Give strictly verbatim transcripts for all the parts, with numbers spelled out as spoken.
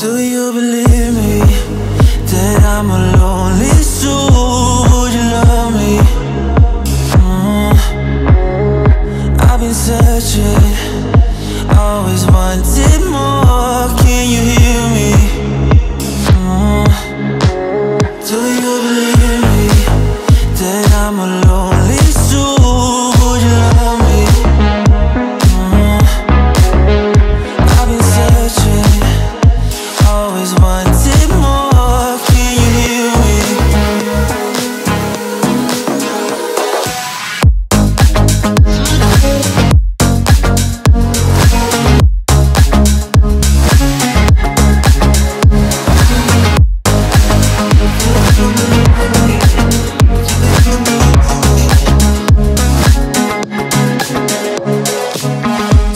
Do you believe me that I'm a lonely soul? Would you love me? Mm. I've been searching, always wanted more. Can you hear me? Mm. Do you believe me that I'm a lonely soul? Would you love me? Mm. I've been searching, always wanted more. Can you hear me?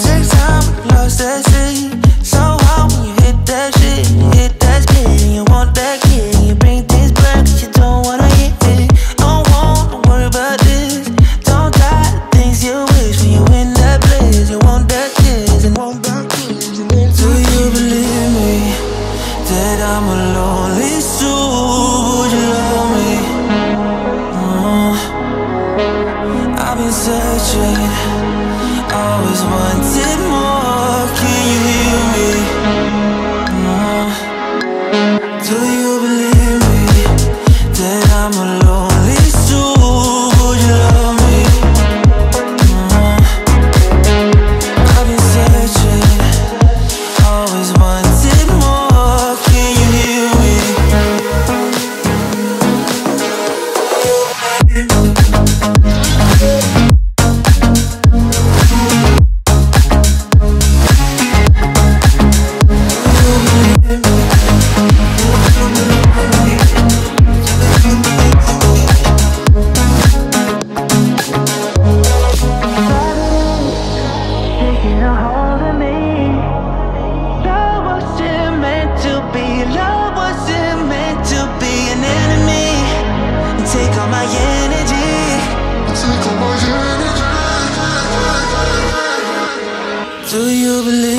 Takes time, lost at sea. So hard when you hit that shit. Hit that kid, you want that kid. You bring things back, you don't wanna hit it. Don't wanna worry about this. Don't die the things you wish when you in that place. You want that kid, and want that kid. Do you believe me that I'm a lonely soul? Would you love me? Mm. I've been searching, always wanted more. Can you hear me? Mm. Do you believe me that I'm a lonely soul? Would you love me? Mm. I've been searching, always wanted more. Can you hear me? Taking a hold of me. Love wasn't meant to be. Love wasn't meant to be an enemy. You take all my energy. You take all my energy. Do you believe?